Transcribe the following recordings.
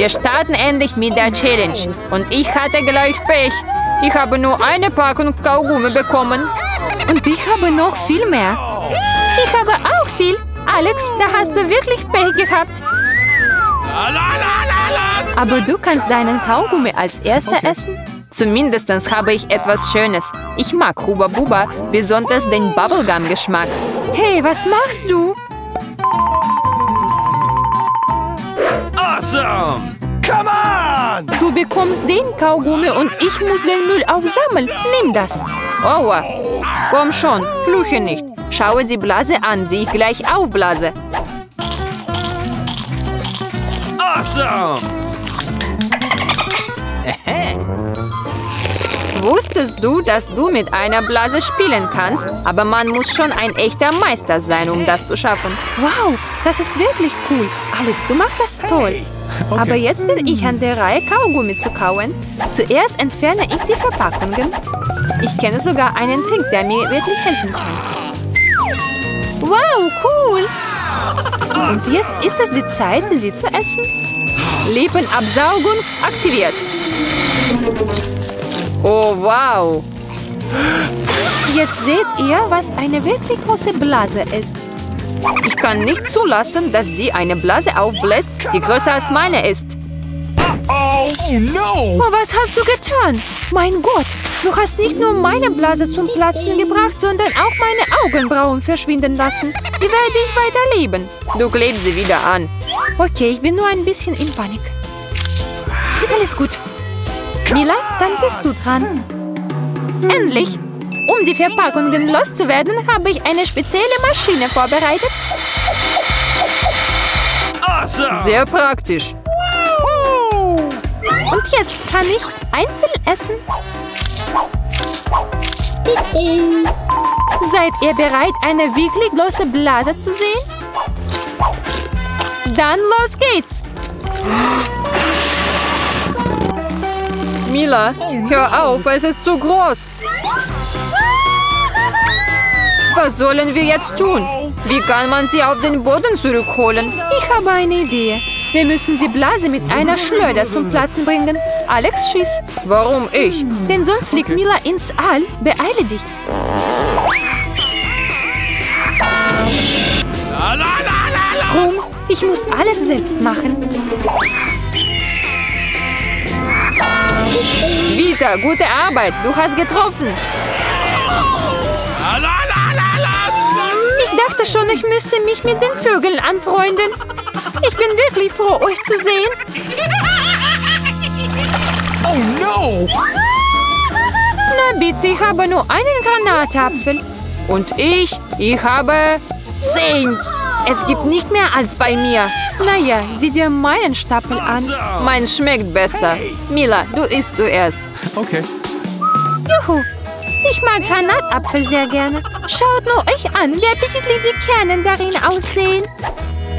Wir starten endlich mit der Challenge. Und ich hatte gleich Pech. Ich habe nur eine Packung Kaugummi bekommen. Und ich habe noch viel mehr. Ich habe auch viel. Alex, da hast du wirklich Pech gehabt. Aber du kannst deinen Kaugummi als Erster essen? Zumindest habe ich etwas Schönes. Ich mag Huba Buba, besonders den Bubblegum-Geschmack. Hey, was machst du? Awesome! Come on! Du bekommst den Kaugummi und ich muss den Müll aufsammeln. Nimm das. Aua. Komm schon, fluche nicht. Schaue die Blase an, die ich gleich aufblase. Awesome! Wusstest du, dass du mit einer Blase spielen kannst? Aber man muss schon ein echter Meister sein, um das zu schaffen. Wow, das ist wirklich cool. Alex, du machst das toll. Hey. Okay. Aber jetzt bin ich an der Reihe, Kaugummi zu kauen. Zuerst entferne ich die Verpackungen. Ich kenne sogar einen Trick, der mir wirklich helfen kann. Wow, cool. Und jetzt ist es die Zeit, sie zu essen. Lippenabsaugung aktiviert. Oh, wow! Jetzt seht ihr, was eine wirklich große Blase ist. Ich kann nicht zulassen, dass sie eine Blase aufbläst, die größer als meine ist. Oh, no! Oh, was hast du getan? Mein Gott, du hast nicht nur meine Blase zum Platzen gebracht, sondern auch meine Augenbrauen verschwinden lassen. Wie werde ich weiterleben? Du klebst sie wieder an. Okay, ich bin nur ein bisschen in Panik. Alles gut. Mila, dann bist du dran. Endlich! Um die Verpackungen loszuwerden, habe ich eine spezielle Maschine vorbereitet. Awesome. Sehr praktisch. Wow. Und jetzt kann ich einzeln essen. Seid ihr bereit, eine wirklich große Blase zu sehen? Dann los geht's! Mila, hör auf, es ist zu groß. Was sollen wir jetzt tun? Wie kann man sie auf den Boden zurückholen? Ich habe eine Idee. Wir müssen die Blase mit einer Schleuder zum Platzen bringen. Alex, schieß. Warum ich? Denn sonst fliegt Mila ins All. Beeile dich. Rum, ich muss alles selbst machen. Vita, gute Arbeit. Du hast getroffen. Ich dachte schon, ich müsste mich mit den Vögeln anfreunden. Ich bin wirklich froh, euch zu sehen. Oh no! Na bitte, ich habe nur einen Granatapfel. Und ich habe 10. Es gibt nicht mehr als bei mir. Naja, sieh dir meinen Stapel an. Mein schmeckt besser. Mila, du isst zuerst. Okay. Juhu. Ich mag Granatapfel sehr gerne. Schaut nur euch an, wie appetitlich die Kerne darin aussehen.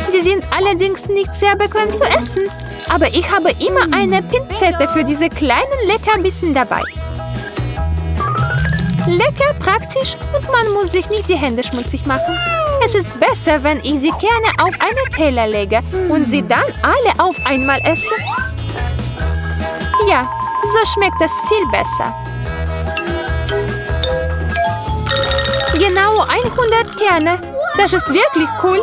Sie sind allerdings nicht sehr bequem zu essen. Aber ich habe immer eine Pinzette für diese kleinen Leckerbissen dabei. Lecker, praktisch und man muss sich nicht die Hände schmutzig machen. Es ist besser, wenn ich die Kerne auf einen Teller lege und sie dann alle auf einmal esse. Ja, so schmeckt es viel besser. Genau 100 Kerne. Das ist wirklich cool.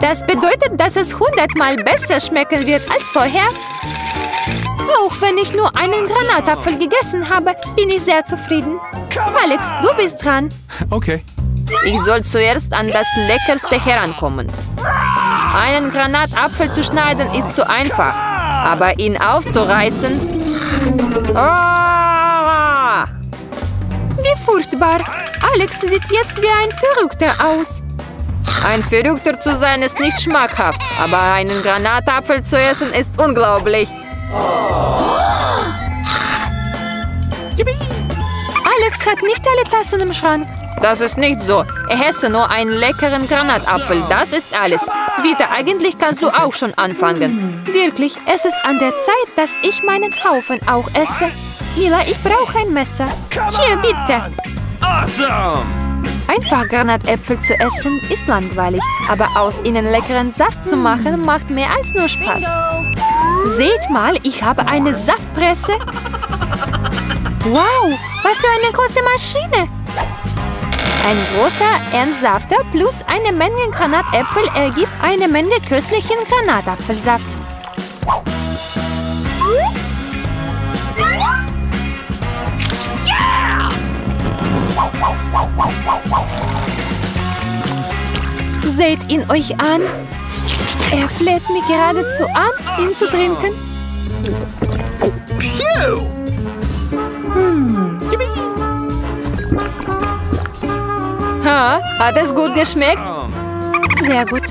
Das bedeutet, dass es 100-mal besser schmecken wird als vorher. Auch wenn ich nur einen Granatapfel gegessen habe, bin ich sehr zufrieden. Alex, du bist dran. Okay. Ich soll zuerst an das Leckerste herankommen. Einen Granatapfel zu schneiden ist zu einfach, aber ihn aufzureißen... Ah! Wie furchtbar! Alex sieht jetzt wie ein Verrückter aus. Ein Verrückter zu sein ist nicht schmackhaft, aber einen Granatapfel zu essen ist unglaublich. Alex hat nicht alle Tassen im Schrank. Das ist nicht so. Ich esse nur einen leckeren Granatapfel. Das ist alles. Vita, eigentlich kannst du auch schon anfangen. Wirklich, es ist an der Zeit, dass ich meinen Haufen auch esse. Mila, ich brauche ein Messer. Hier, bitte. Awesome! Einfach Granatäpfel zu essen ist langweilig. Aber aus ihnen leckeren Saft zu machen, macht mehr als nur Spaß. Seht mal, ich habe eine Saftpresse. Wow, was für eine große Maschine! Ein großer Ernstsafter plus eine Menge Granatäpfel ergibt eine Menge köstlichen Granatapfelsaft. Seht ihn euch an. Er fleht mich geradezu an, ihn zu trinken. Ha, hat es gut geschmeckt? Sehr gut.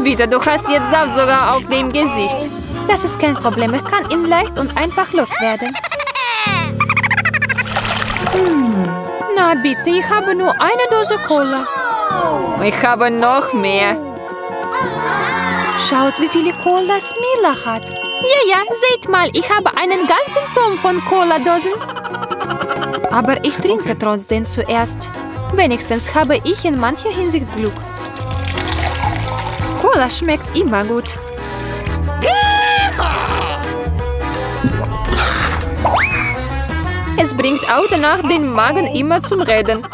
Wieder, du hast jetzt Saft sogar auf dem Gesicht. Das ist kein Problem, ich kann ihn leicht und einfach loswerden. Na bitte, ich habe nur eine Dose Cola. Ich habe noch mehr. Schaut, wie viele Colas Mila hat. Ja, seht mal, ich habe einen ganzen Turm von Cola-Dosen. Aber ich trinke trotzdem zuerst. Wenigstens habe ich in mancher Hinsicht Glück. Cola schmeckt immer gut. Es bringt auch danach den Magen immer zum Reden.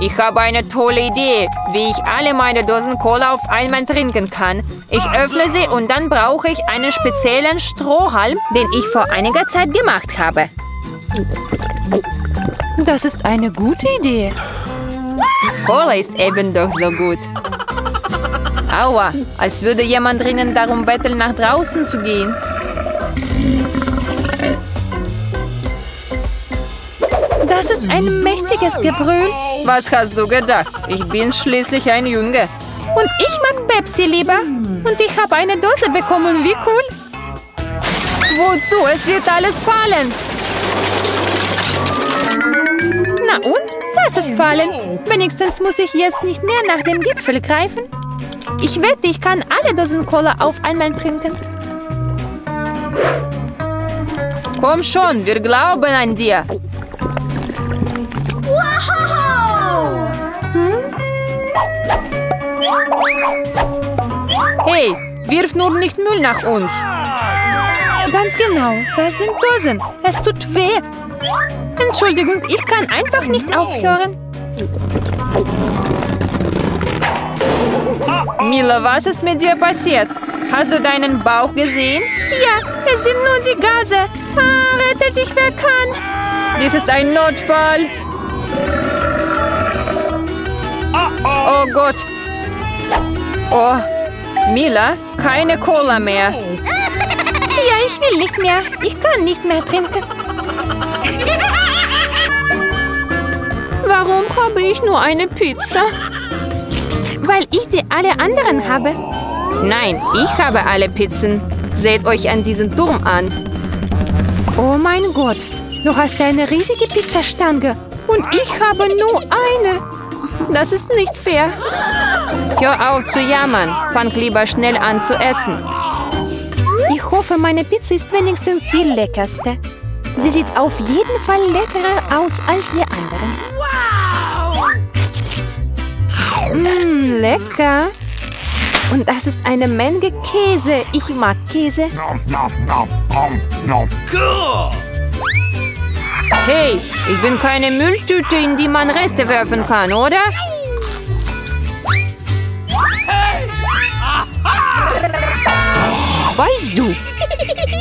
Ich habe eine tolle Idee, wie ich alle meine Dosen Cola auf einmal trinken kann. Ich öffne sie und dann brauche ich einen speziellen Strohhalm, den ich vor einiger Zeit gemacht habe. Das ist eine gute Idee. Cola ist eben doch so gut. Aua, als würde jemand drinnen darum betteln, nach draußen zu gehen. Das ist ein mächtiges Gebrüll. Was hast du gedacht? Ich bin schließlich ein Junge. Und ich mag Pepsi lieber. Und ich habe eine Dose bekommen. Wie cool. Wozu? Es wird alles fallen. Na und? Lass es fallen. Wenigstens muss ich jetzt nicht mehr nach dem Gipfel greifen. Ich wette, ich kann alle Dosen Cola auf einmal trinken. Komm schon, wir glauben an dir. Hey, wirf nur nicht Müll nach uns. Ganz genau, das sind Dosen. Es tut weh. Entschuldigung, ich kann einfach nicht aufhören. Mila, was ist mit dir passiert? Hast du deinen Bauch gesehen? Ja, es sind nur die Gase. Rettet sich, wer kann. Dies ist ein Notfall. Oh Gott. Oh, Mila, keine Cola mehr. Ja, ich will nicht mehr. Ich kann nicht mehr trinken. Warum habe ich nur eine Pizza? Weil ich die alle anderen habe. Nein, ich habe alle Pizzen. Seht euch an diesen Turm an. Oh mein Gott, du hast eine riesige Pizzastange. Und ich habe nur eine. Das ist nicht fair. Hör auf zu jammern. Fang lieber schnell an zu essen. Ich hoffe, meine Pizza ist wenigstens die leckerste. Sie sieht auf jeden Fall leckerer aus als die anderen. Lecker. Und das ist eine Menge Käse. Ich mag Käse. Hey, ich bin keine Mülltüte, in die man Reste werfen kann, oder? Weißt du?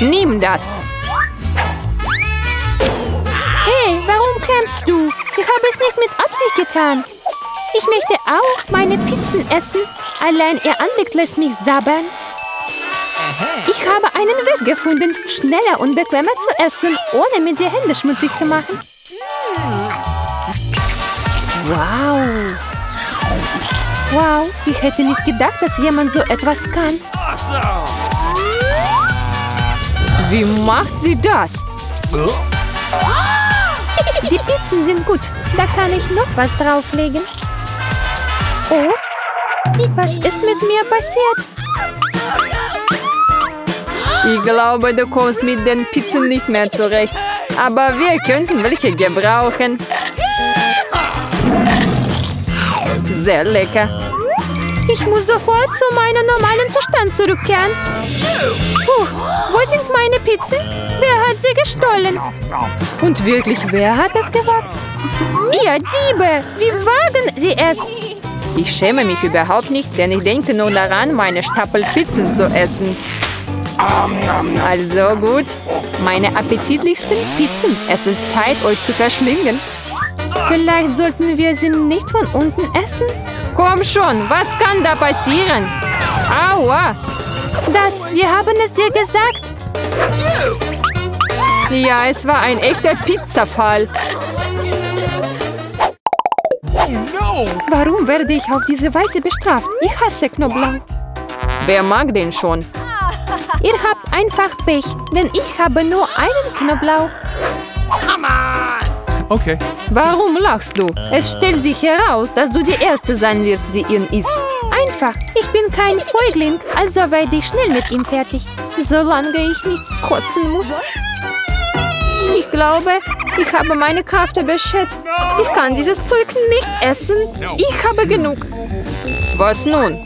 Nimm das. Hey, warum kämpfst du? Ich habe es nicht mit Absicht getan. Ich möchte auch meine Pizzen essen. Allein ihr Anblick lässt mich sabbern. Ich habe einen Weg gefunden, schneller und bequemer zu essen, ohne mir die Hände schmutzig zu machen. Wow, ich hätte nicht gedacht, dass jemand so etwas kann. Wie macht sie das? Die Pizzen sind gut, da kann ich noch was drauflegen. Oh, was ist mit mir passiert? Ich glaube, du kommst mit den Pizzen nicht mehr zurecht. Aber wir könnten welche gebrauchen. Sehr lecker. Ich muss sofort zu meinem normalen Zustand zurückkehren. meine Pizzen? Wer hat sie gestohlen? Und wirklich, wer hat das gewagt? Ihr Diebe, wie wagen Sie es? Ich schäme mich überhaupt nicht, denn ich denke nur daran, meine Stapel Pizzen zu essen. Also gut, meine appetitlichsten Pizzen. Es ist Zeit, euch zu verschlingen. Vielleicht sollten wir sie nicht von unten essen? Komm schon, was kann da passieren? Aua! Das, wir haben es dir gesagt. Ja, es war ein echter Pizzafall. Warum werde ich auf diese Weise bestraft? Ich hasse Knoblauch. Wer mag den schon? Ihr habt einfach Pech, denn ich habe nur einen Knoblauch. Okay. Warum lachst du? Es stellt sich heraus, dass du die Erste sein wirst, die ihn isst. Einfach, ich bin kein Feigling, also werde ich schnell mit ihm fertig, solange ich nicht kotzen muss. Ich glaube, ich habe meine Kraft überschätzt. Ich kann dieses Zeug nicht essen. Ich habe genug. Was nun?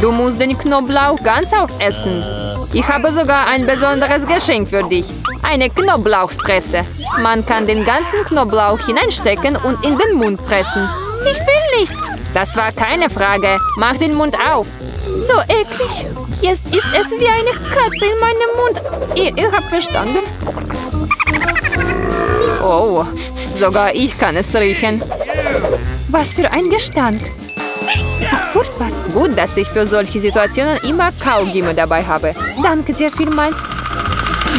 Du musst den Knoblauch ganz aufessen. Ich habe sogar ein besonderes Geschenk für dich. Eine Knoblauchpresse. Man kann den ganzen Knoblauch hineinstecken und in den Mund pressen. Ich will nicht. Das war keine Frage. Mach den Mund auf. So eklig. Jetzt ist es wie eine Katze in meinem Mund. Ihr habt verstanden? Oh, sogar ich kann es riechen. Was für ein Gestank. Es ist furchtbar. Gut, dass ich für solche Situationen immer Kaugummi dabei habe. Danke dir vielmals.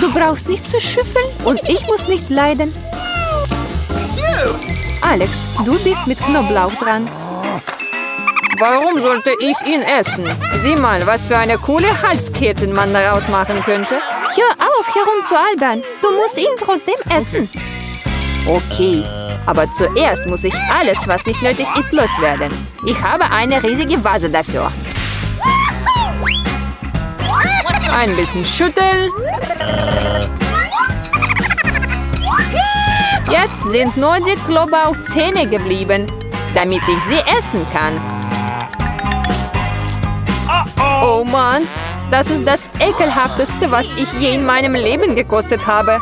Du brauchst nicht zu schüffeln und ich muss nicht leiden. Alex, du bist mit Knoblauch dran. Warum sollte ich ihn essen? Sieh mal, was für eine coole Halskette man daraus machen könnte. Hör auf, herumzualbern. Du musst ihn trotzdem essen. Okay, aber zuerst muss ich alles, was nicht nötig ist, loswerden. Ich habe eine riesige Vase dafür. Ein bisschen schütteln. Jetzt sind nur die Knoblauchzähne geblieben, damit ich sie essen kann. Oh Mann, das ist das Ekelhafteste, was ich je in meinem Leben gekostet habe.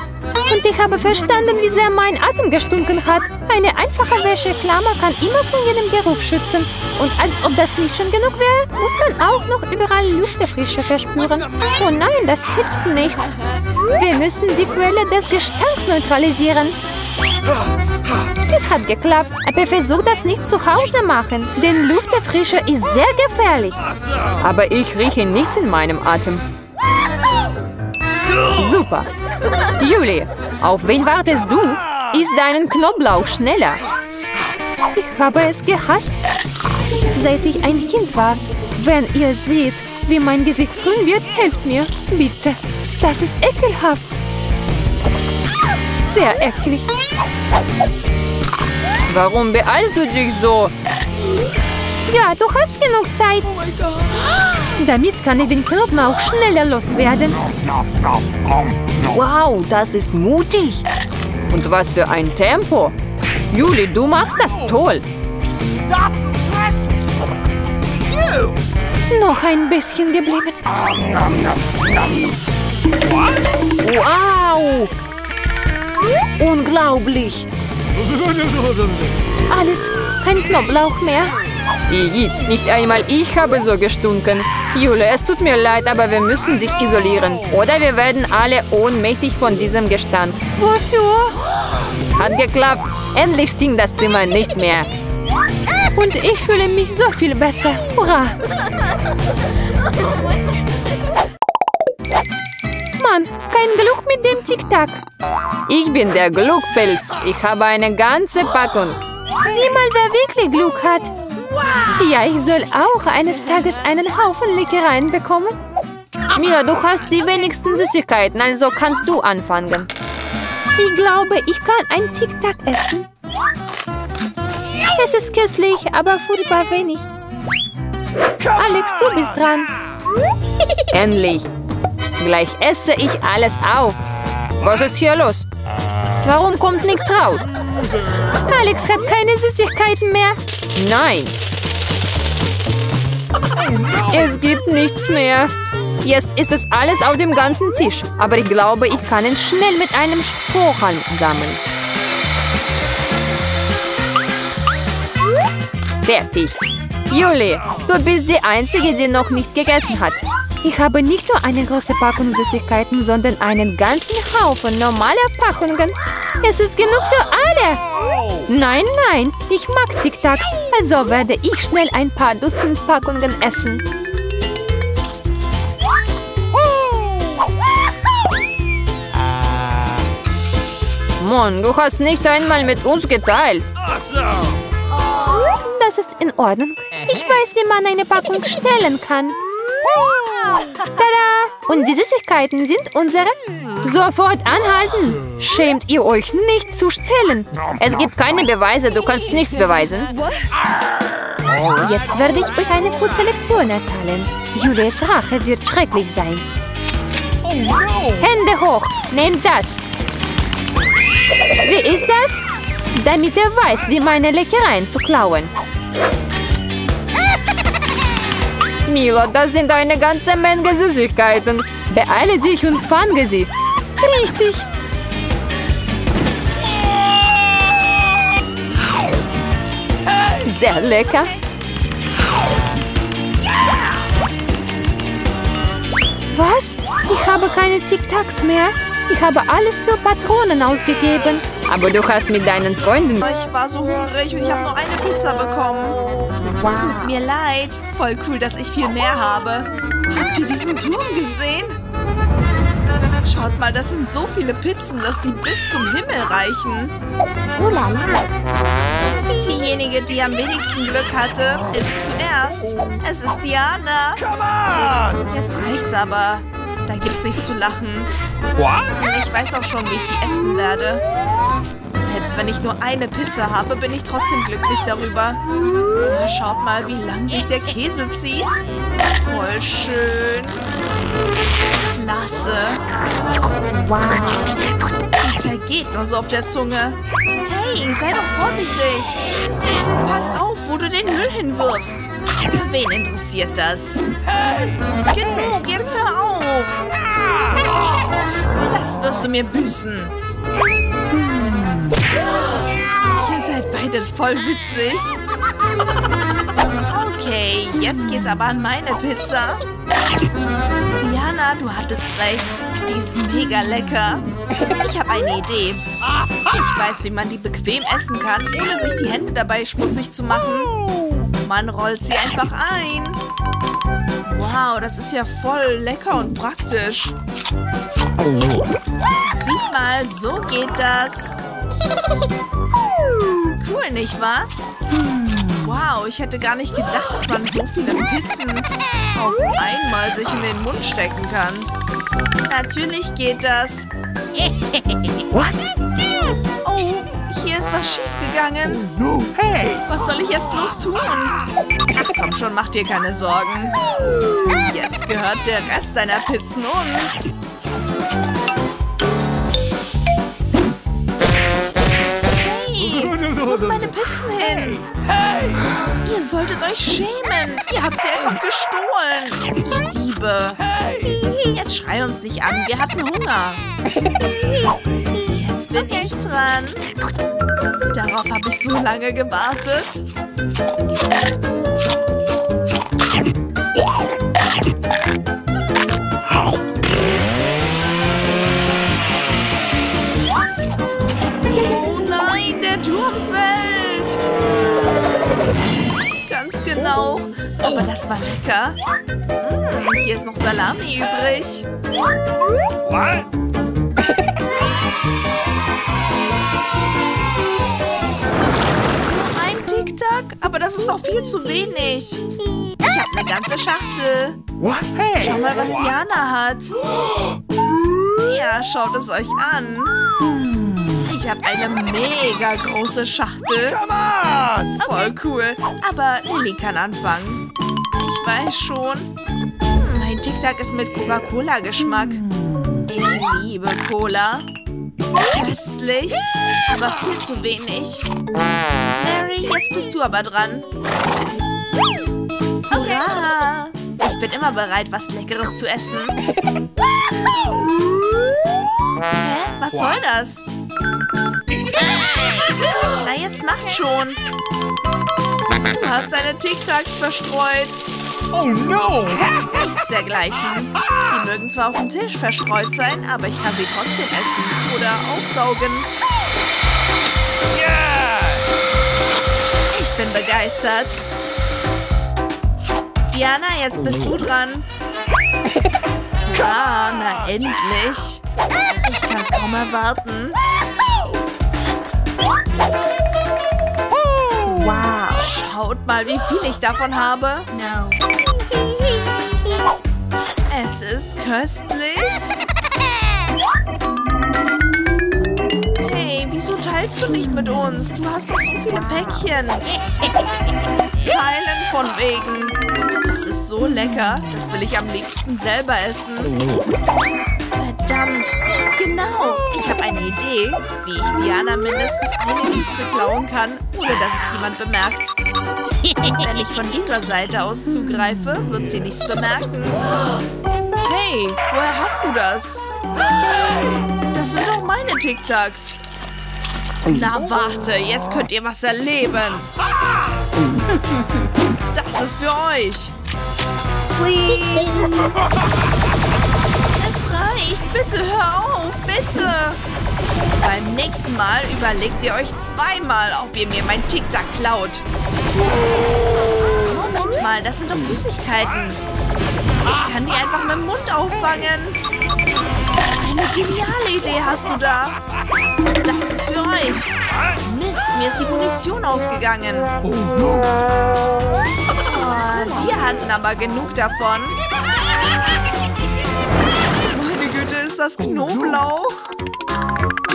Und ich habe verstanden, wie sehr mein Atem gestunken hat. Eine einfache Wäscheklammer kann immer von jedem Geruch schützen. Und als ob das nicht schon genug wäre, muss man auch noch überall Luftfrische verspüren. Oh nein, das hilft nicht. Wir müssen die Quelle des Gestanks neutralisieren. Es hat geklappt, aber versuch das nicht zu Hause machen, denn Luftfrischer ist sehr gefährlich. Aber ich rieche nichts in meinem Atem. Super. Julie, auf wen wartest du? Iss deinen Knoblauch schneller. Ich habe es gehasst, seit ich ein Kind war. Wenn ihr seht, wie mein Gesicht grün wird, helft mir, bitte. Das ist ekelhaft. Sehr eklig. Warum beeilst du dich so? Ja, du hast genug Zeit. Damit kann ich den Knoblauch schneller loswerden. Wow, das ist mutig. Und was für ein Tempo. Julie, du machst das toll. Noch ein bisschen geblieben. Wow. Unglaublich. Alles, kein Knoblauch mehr. Igitt, nicht einmal ich habe so gestunken. Jule, es tut mir leid, aber wir müssen sich isolieren. Oder wir werden alle ohnmächtig von diesem Gestank. Wofür? Hat geklappt. Endlich stinkt das Zimmer nicht mehr. Und ich fühle mich so viel besser. Hurra! Mann, kein Glück mit dem Tic-Tac. Ich bin der Glückpilz. Ich habe eine ganze Packung. Sieh mal, wer wirklich Glück hat. Ja, ich soll auch eines Tages einen Haufen Leckereien bekommen. Mia, du hast die wenigsten Süßigkeiten, also kannst du anfangen. Ich glaube, ich kann ein Tic-Tac essen. Es ist köstlich, aber furchtbar wenig. Alex, du bist dran. Endlich. Gleich esse ich alles auf. Was ist hier los? Warum kommt nichts raus? Alex hat keine Süßigkeiten mehr. Nein. Es gibt nichts mehr. Jetzt ist es alles auf dem ganzen Tisch, aber ich glaube, ich kann ihn schnell mit einem Strohhalm sammeln. Fertig. Julie, du bist die Einzige, die noch nicht gegessen hat. Ich habe nicht nur eine große Packung Süßigkeiten, sondern einen ganzen Haufen normaler Packungen. Es ist genug für alle. Nein, nein, ich mag Tic Tacs, also werde ich schnell ein paar Dutzend Packungen essen. Mann, du hast nicht einmal mit uns geteilt. Das ist in Ordnung. Ich weiß, wie man eine Packung stellen kann. Tada! Und die Süßigkeiten sind unsere. Sofort anhalten! Schämt ihr euch nicht zu stellen? Es gibt keine Beweise, du kannst nichts beweisen. Jetzt werde ich euch eine kurze Lektion erteilen. Julies Rache wird schrecklich sein. Hände hoch! Nehmt das! Wie ist das? Damit er weiß, wie meine Leckereien zu klauen. Milo, das sind eine ganze Menge Süßigkeiten. Beeile dich und fange sie. Richtig. Sehr lecker. Was? Ich habe keine Tic Tacs mehr. Ich habe alles für Patronen ausgegeben. Aber du hast mit deinen Freunden... Ich war so hungrig und ich habe nur eine Pizza bekommen. Wow. Tut mir leid. Voll cool, dass ich viel mehr habe. Habt ihr diesen Turm gesehen? Schaut mal, das sind so viele Pizzen, dass die bis zum Himmel reichen. Diejenige, die am wenigsten Glück hatte, ist zuerst. Es ist Diana. Come on! Jetzt reicht's aber. Da gibt's nichts zu lachen. What? Ich weiß auch schon, wie ich die essen werde. Selbst wenn ich nur eine Pizza habe, bin ich trotzdem glücklich darüber. Schaut mal, wie lang sich der Käse zieht. Voll schön. Klasse. Wow. Zergeht nur so auf der Zunge. Hey, sei doch vorsichtig. Pass auf, wo du den Müll hinwirfst. Wen interessiert das? Hey. Genug, jetzt hör auf. Das wirst du mir büßen. Ihr seid beides voll witzig. Okay, jetzt geht's aber an meine Pizza. Diana, du hattest recht. Die ist mega lecker. Ich habe eine Idee. Ich weiß, wie man die bequem essen kann, ohne sich die Hände dabei schmutzig zu machen. Man rollt sie einfach ein. Wow, das ist ja voll lecker und praktisch. Sieht mal, so geht das. Cool, nicht wahr? Wow, ich hätte gar nicht gedacht, dass man so viele Pizzen auf einmal sich in den Mund stecken kann. Natürlich geht das. What? Oh, hier ist was schiefgegangen. Oh no. Hey, was soll ich jetzt bloß tun? Ach komm schon, mach dir keine Sorgen. Jetzt gehört der Rest deiner Pizzen uns. Wo sind meine Pizzen hin? Hey! Ihr solltet euch schämen! Ihr habt sie einfach gestohlen! Ihr Diebe! Hey. Jetzt schrei uns nicht an, wir hatten Hunger! Jetzt bin ich dran! Darauf habe ich so lange gewartet! Genau, aber das war lecker. Hier ist noch Salami übrig. What? Ein Tic Tac, aber das ist noch viel zu wenig. Ich habe eine ganze Schachtel. What? Hey. Schau mal, was Diana hat. Ja, schaut es euch an. Ich habe eine mega große Schachtel. Voll cool. Aber Lilly kann anfangen. Ich weiß schon. Mein Tic Tac ist mit Coca-Cola-Geschmack. Ich liebe Cola. Köstlich, aber viel zu wenig. Mary, jetzt bist du aber dran. Hurra! Ich bin immer bereit, was Leckeres zu essen. Hä? Was soll das? Na, jetzt macht schon. Du hast deine Tic-Tacs verstreut. Oh no! Nichts dergleichen. Die mögen zwar auf dem Tisch verstreut sein, aber ich kann sie trotzdem essen oder aufsaugen. Ich bin begeistert. Diana, jetzt bist du dran. Ah, na endlich. Ich kann's kaum erwarten. Wow. Schaut mal, wie viel ich davon habe. No. Es ist köstlich. Hey, wieso teilst du nicht mit uns? Du hast doch so viele Päckchen. Teilen von wegen. Das ist so lecker. Das will ich am liebsten selber essen. Verdammt. Genau. Ich habe eine Idee, wie ich Diana mindestens eine Kiste klauen kann, ohne dass es jemand bemerkt. Wenn ich von dieser Seite aus zugreife, wird sie nichts bemerken. Hey, woher hast du das? Das sind doch meine Tic-Tacs. Na warte, jetzt könnt ihr was erleben. Das ist für euch. Please. Es reicht. Bitte hör auf. Bitte. Beim nächsten Mal überlegt ihr euch zweimal, ob ihr mir mein Tic-Tac klaut. Moment mal, das sind doch Süßigkeiten. Ich kann die einfach mit dem Mund auffangen. Eine geniale Idee hast du da. Das ist für euch. Mist, mir ist die Munition ausgegangen. Oh, wir hatten aber genug davon. Meine Güte, ist das Knoblauch?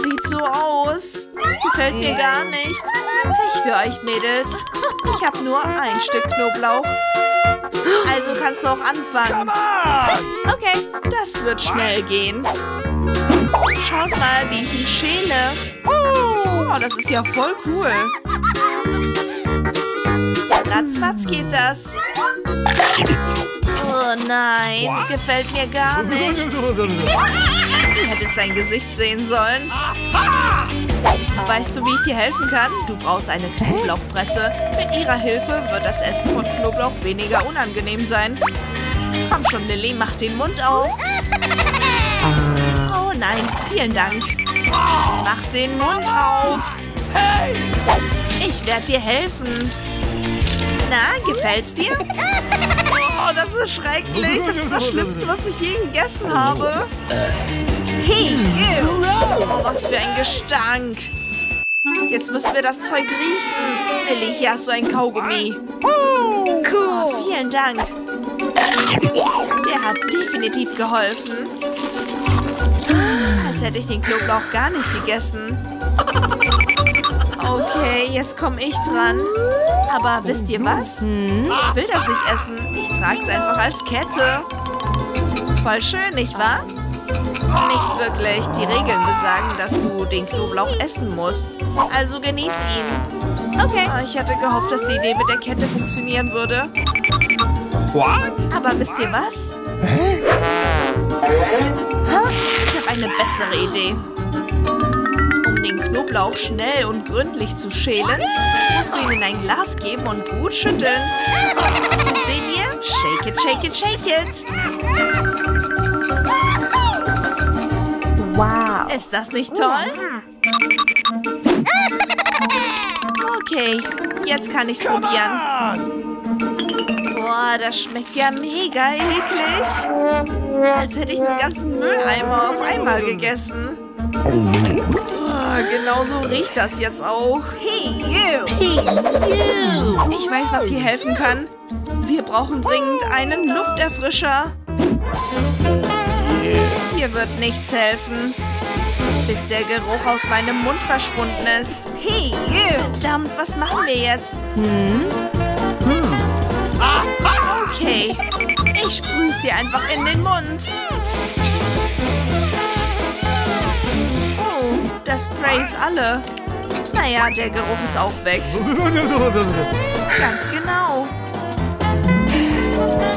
Sieht so aus. Gefällt mir gar nicht. Pech für euch, Mädels. Ich habe nur ein Stück Knoblauch. Also kannst du auch anfangen. Okay, das wird schnell gehen. Schaut mal, wie ich ihn schäle. Oh, das ist ja voll cool. Ratzfatz geht das. Oh nein, gefällt mir gar nicht. Du hättest sein Gesicht sehen sollen. Weißt du, wie ich dir helfen kann? Du brauchst eine Knoblauchpresse. Mit ihrer Hilfe wird das Essen von Knoblauch weniger unangenehm sein. Komm schon, Lilly, mach den Mund auf. Oh nein, vielen Dank. Mach den Mund auf. Ich werde dir helfen. Na, gefällt's dir? Oh, das ist schrecklich. Das ist das Schlimmste, was ich je gegessen habe. Hey, oh, was für ein Gestank. Jetzt müssen wir das Zeug riechen. Lilly, hier hast du ein Kaugummi. Oh, cool. Vielen Dank. Der hat definitiv geholfen. Als hätte ich den Knoblauch gar nicht gegessen. Okay, jetzt komme ich dran. Aber wisst ihr was? Ich will das nicht essen. Ich trage es einfach als Kette. Voll schön, nicht wahr? Nicht wirklich. Die Regeln besagen, dass du den Knoblauch essen musst. Also genieß ihn. Okay. Ich hatte gehofft, dass die Idee mit der Kette funktionieren würde. What? Aber wisst ihr was? Hä? Ich habe eine bessere Idee. Um den Knoblauch schnell und gründlich zu schälen, musst du ihn in ein Glas geben und gut schütteln. Seht ihr? Shake it, shake it, shake it. Wow. Ist das nicht toll? Okay, jetzt kann ich's probieren. Boah, das schmeckt ja mega eklig. Als hätte ich den ganzen Mülleimer auf einmal gegessen. Genauso riecht das jetzt auch. Ich weiß, was hier helfen kann. Wir brauchen dringend einen Lufterfrischer. Hier wird nichts helfen, bis der Geruch aus meinem Mund verschwunden ist. Hey, verdammt, was machen wir jetzt? Okay, ich sprüh's dir einfach in den Mund. Oh, das Spray ist alle. Naja, der Geruch ist auch weg. Ganz genau.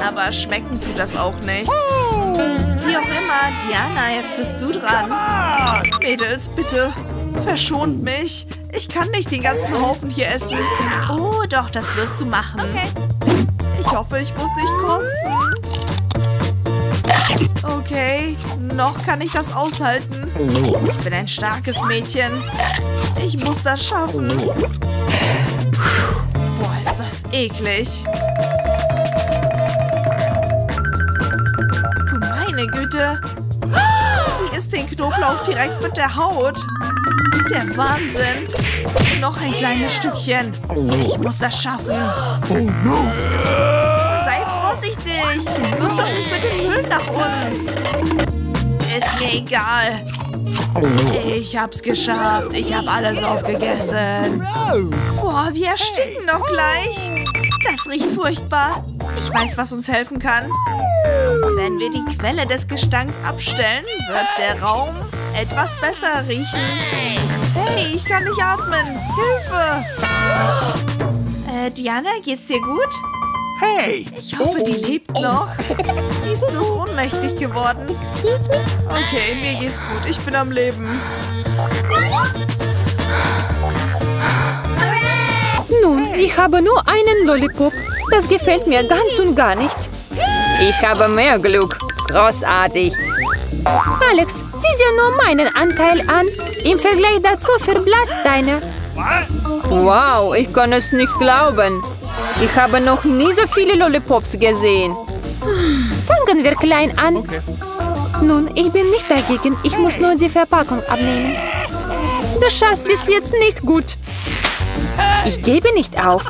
aber schmecken tut das auch nicht. Wie auch immer, Diana, jetzt bist du dran. Mädels, bitte, verschont mich. Ich kann nicht den ganzen Haufen hier essen. Oh, doch, das wirst du machen. Okay. Ich hoffe, ich muss nicht kotzen. Okay, noch kann ich das aushalten. Ich bin ein starkes Mädchen. Ich muss das schaffen. Boah, ist das eklig. Du meine Güte. Sie isst den Knoblauch direkt mit der Haut. Der Wahnsinn. Noch ein kleines Stückchen. Ich muss das schaffen. Oh no. Sei vorsichtig. Wirf doch nicht mit dem Müll nach uns. Ist mir egal. Ich hab's geschafft. Ich hab alles aufgegessen. Boah, wir ersticken doch gleich. Das riecht furchtbar. Ich weiß, was uns helfen kann. Wenn wir die Quelle des Gestanks abstellen, wird der Raum etwas besser riechen. Hey, ich kann nicht atmen. Hilfe! Diana, geht's dir gut? Hey! Ich hoffe, die lebt noch. Die ist bloß ohnmächtig geworden. Excuse me? Okay, mir geht's gut. Ich bin am Leben. Nun, ich habe nur einen Lollipop. Das gefällt mir ganz und gar nicht. Ich habe mehr Glück. Großartig. Alex, sieh dir nur meinen Anteil an. Im Vergleich dazu verblasst deiner. Wow, ich kann es nicht glauben. Ich habe noch nie so viele Lollipops gesehen. Fangen wir klein an. Okay. Nun, ich bin nicht dagegen. Ich muss nur die Verpackung abnehmen. Du schaffst bis jetzt nicht gut. Ich gebe nicht auf.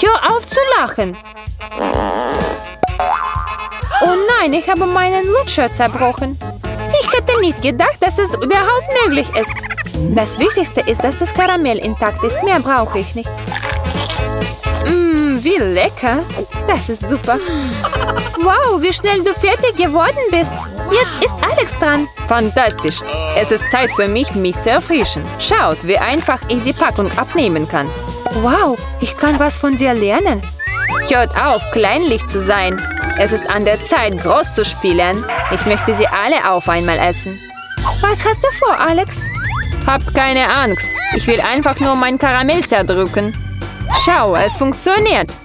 Hör auf zu lachen. Oh nein, ich habe meinen Lutscher zerbrochen. Ich hätte nicht gedacht, dass es überhaupt möglich ist. Das Wichtigste ist, dass das Karamell intakt ist. Mehr brauche ich nicht. Wie lecker. Das ist super. Wow, wie schnell du fertig geworden bist. Jetzt ist Alex dran. Fantastisch. Es ist Zeit für mich, mich zu erfrischen. Schaut, wie einfach ich die Packung abnehmen kann. Wow, ich kann was von dir lernen. Hört auf, kleinlich zu sein. Es ist an der Zeit, groß zu spielen. Ich möchte sie alle auf einmal essen. Was hast du vor, Alex? Habt keine Angst. Ich will einfach nur mein Karamell zerdrücken. Schau, es funktioniert.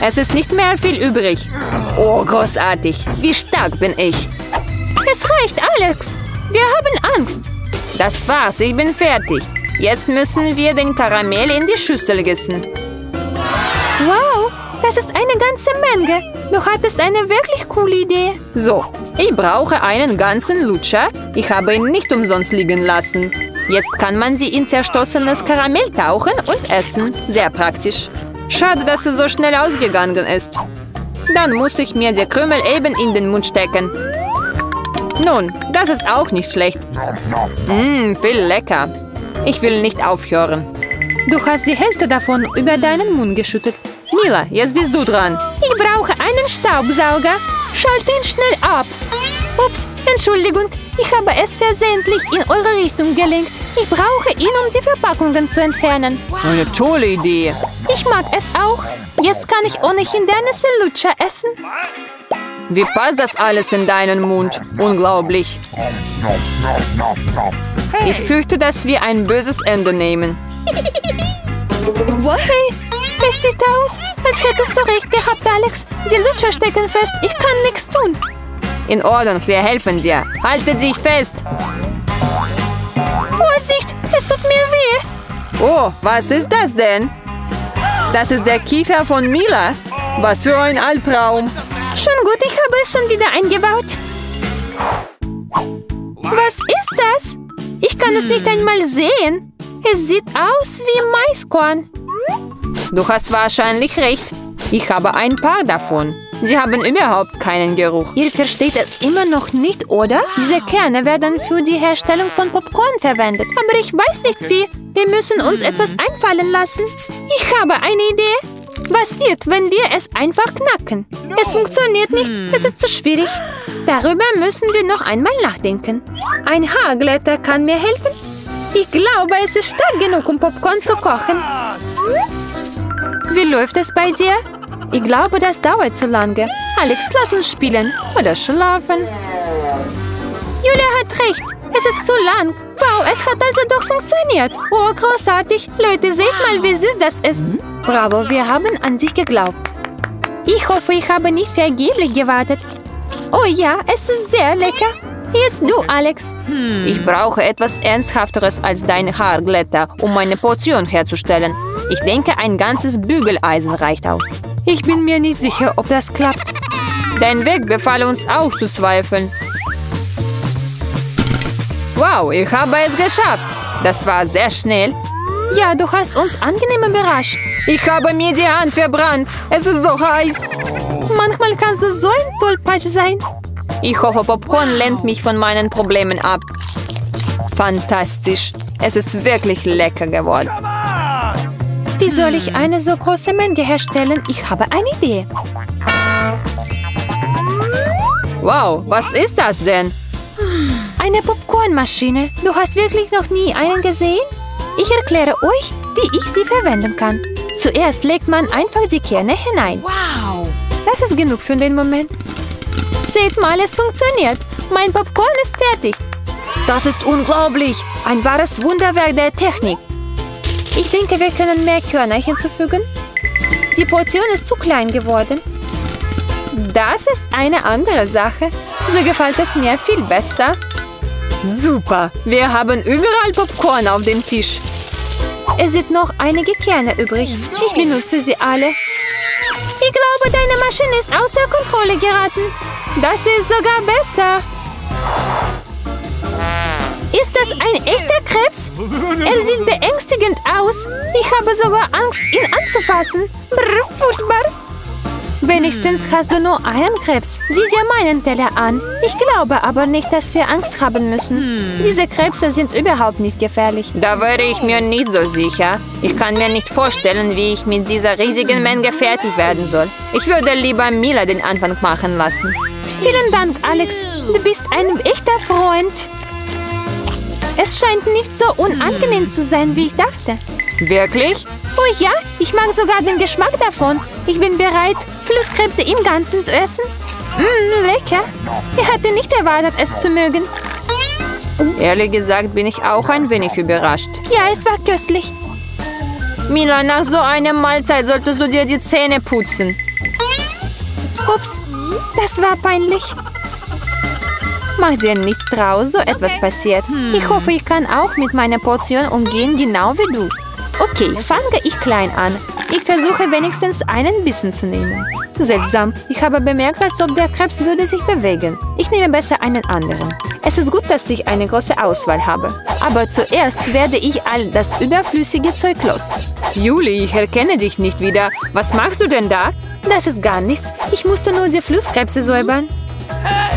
Es ist nicht mehr viel übrig. Oh, großartig. Wie stark bin ich. Es reicht, Alex. Wir haben Angst. Das war's, ich bin fertig. Jetzt müssen wir den Karamell in die Schüssel gießen. Wow, das ist eine ganze Menge. Du hattest eine wirklich coole Idee. So, ich brauche einen ganzen Lutscher. Ich habe ihn nicht umsonst liegen lassen. Jetzt kann man sie in zerstossenes Karamell tauchen und essen. Sehr praktisch. Schade, dass es so schnell ausgegangen ist. Dann muss ich mir die Krümel eben in den Mund stecken. Nun, das ist auch nicht schlecht. Viel lecker. Ich will nicht aufhören. Du hast die Hälfte davon über deinen Mund geschüttet. Mila, jetzt bist du dran. Ich brauche einen Staubsauger. Schalte ihn schnell ab. Ups, Entschuldigung. Ich habe es versehentlich in eure Richtung gelenkt. Ich brauche ihn, um die Verpackungen zu entfernen. Eine tolle Idee. Ich mag es auch. Jetzt kann ich ohnehin deine Lutscher essen. Wie passt das alles in deinen Mund? Unglaublich. Hey. Ich fürchte, dass wir ein böses Ende nehmen. Hey, es sieht aus, als hättest du recht gehabt, Alex. Die Lutscher stecken fest. Ich kann nichts tun. In Ordnung, wir helfen dir. Halte dich fest. Vorsicht, es tut mir weh. Oh, was ist das denn? Das ist der Kiefer von Mila. Was für ein Albtraum. Schon gut, ich habe es schon wieder eingebaut. Was ist das? Ich kann es nicht einmal sehen. Es sieht aus wie Maiskorn. Du hast wahrscheinlich recht. Ich habe ein paar davon. Sie haben überhaupt keinen Geruch. Ihr versteht es immer noch nicht, oder? Diese Kerne werden für die Herstellung von Popcorn verwendet. Aber ich weiß nicht wie. Wir müssen uns etwas einfallen lassen. Ich habe eine Idee. Was wird, wenn wir es einfach knacken? Es funktioniert nicht. Es ist zu schwierig. Darüber müssen wir noch einmal nachdenken. Ein Haarglätter kann mir helfen. Ich glaube, es ist stark genug, um Popcorn zu kochen. Wie läuft es bei dir? Ich glaube, das dauert zu lange. Alex, lass uns spielen oder schlafen. Julia hat recht. Es ist zu lang. Wow, es hat also doch funktioniert. Oh, großartig. Leute, seht mal, wie süß das ist. Bravo, wir haben an dich geglaubt. Ich hoffe, ich habe nicht vergeblich gewartet. Oh ja, es ist sehr lecker. Jetzt du, Alex. Ich brauche etwas Ernsthafteres als deine Haarglätter, um meine Portion herzustellen. Ich denke, ein ganzes Bügeleisen reicht aus. Ich bin mir nicht sicher, ob das klappt. Dein Weg befahl uns auch zu zweifeln. Wow, ich habe es geschafft. Das war sehr schnell. Ja, du hast uns angenehm überrascht. Ich habe mir die Hand verbrannt. Es ist so heiß. Manchmal kannst du so ein Tollpatsch sein. Ich hoffe, Popcorn lenkt mich von meinen Problemen ab. Fantastisch. Es ist wirklich lecker geworden. Wie soll ich eine so große Menge herstellen? Ich habe eine Idee. Wow, was ist das denn? Eine Popcornmaschine. Du hast wirklich noch nie einen gesehen? Ich erkläre euch, wie ich sie verwenden kann. Zuerst legt man einfach die Kerne hinein. Wow! Das ist genug für den Moment. Seht mal, es funktioniert. Mein Popcorn ist fertig. Das ist unglaublich. Ein wahres Wunderwerk der Technik. Ich denke, wir können mehr Körner hinzufügen. Die Portion ist zu klein geworden. Das ist eine andere Sache. So gefällt es mir viel besser. Super! Wir haben überall Popcorn auf dem Tisch. Es sind noch einige Kerne übrig. Ich benutze sie alle. Ich glaube, deine Maschine ist außer Kontrolle geraten. Das ist sogar besser. Ist das ein echter Krebs? Er sieht beängstigend aus. Ich habe sogar Angst, ihn anzufassen. Brr, furchtbar. Wenigstens hast du nur einen Krebs. Sieh dir meinen Teller an. Ich glaube aber nicht, dass wir Angst haben müssen. Diese Krebse sind überhaupt nicht gefährlich. Da wäre ich mir nicht so sicher. Ich kann mir nicht vorstellen, wie ich mit dieser riesigen Menge fertig werden soll. Ich würde lieber Mila den Anfang machen lassen. Vielen Dank, Alex. Du bist ein echter Freund. Es scheint nicht so unangenehm zu sein, wie ich dachte. Wirklich? Oh ja, ich mag sogar den Geschmack davon. Ich bin bereit, Flusskrebse im Ganzen zu essen. Mmm, lecker. Ich hatte nicht erwartet, es zu mögen. Ehrlich gesagt bin ich auch ein wenig überrascht. Ja, es war köstlich. Mila, nach so einer Mahlzeit solltest du dir die Zähne putzen. Ups, das war peinlich. Mach dir nichts draus, so etwas passiert. Ich hoffe, ich kann auch mit meiner Portion umgehen, genau wie du. Okay, fange ich klein an. Ich versuche wenigstens einen Bissen zu nehmen. Seltsam, ich habe bemerkt, als ob der Krebs würde sich bewegen. Ich nehme besser einen anderen. Es ist gut, dass ich eine große Auswahl habe. Aber zuerst werde ich all das überflüssige Zeug los. Juli, ich erkenne dich nicht wieder. Was machst du denn da? Das ist gar nichts. Ich musste nur die Flusskrebse säubern.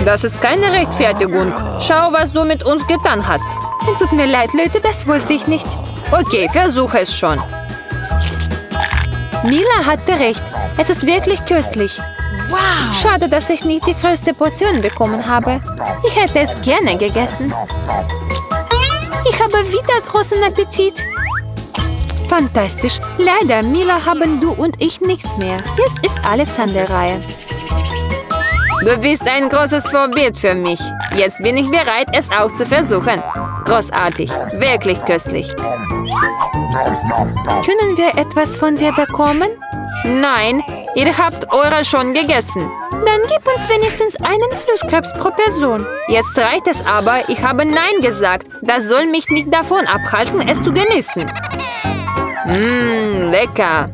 Das ist keine Rechtfertigung. Schau, was du mit uns getan hast. Tut mir leid, Leute, das wollte ich nicht. Okay, versuche es schon. Mila hatte recht. Es ist wirklich köstlich. Wow. Schade, dass ich nicht die größte Portion bekommen habe. Ich hätte es gerne gegessen. Ich habe wieder großen Appetit. Fantastisch. Leider, Mila, haben du und ich nichts mehr. Jetzt ist Alex an der Reihe. Du bist ein großes Vorbild für mich. Jetzt bin ich bereit, es auch zu versuchen. Großartig, wirklich köstlich. Können wir etwas von dir bekommen? Nein, ihr habt eure schon gegessen. Dann gib uns wenigstens einen Flusskrebs pro Person. Jetzt reicht es aber, ich habe Nein gesagt. Das soll mich nicht davon abhalten, es zu genießen. Mmm, lecker.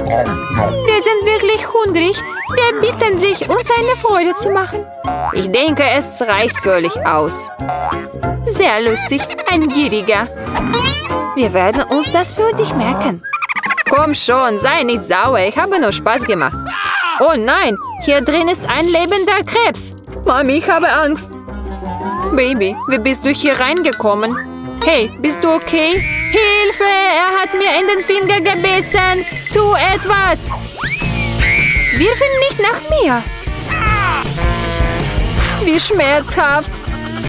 Wir sind wirklich hungrig. Wir bitten dich, uns eine Freude zu machen. Ich denke, es reicht völlig aus. Sehr lustig, ein Gieriger. Wir werden uns das für dich merken. Komm schon, sei nicht sauer, ich habe nur Spaß gemacht. Oh nein, hier drin ist ein lebender Krebs. Mami, ich habe Angst. Baby, wie bist du hier reingekommen? Hey, bist du okay? Hilfe, er hat mir in den Finger gebissen. Tu etwas! Wirf ihn nicht nach mir! Wie schmerzhaft!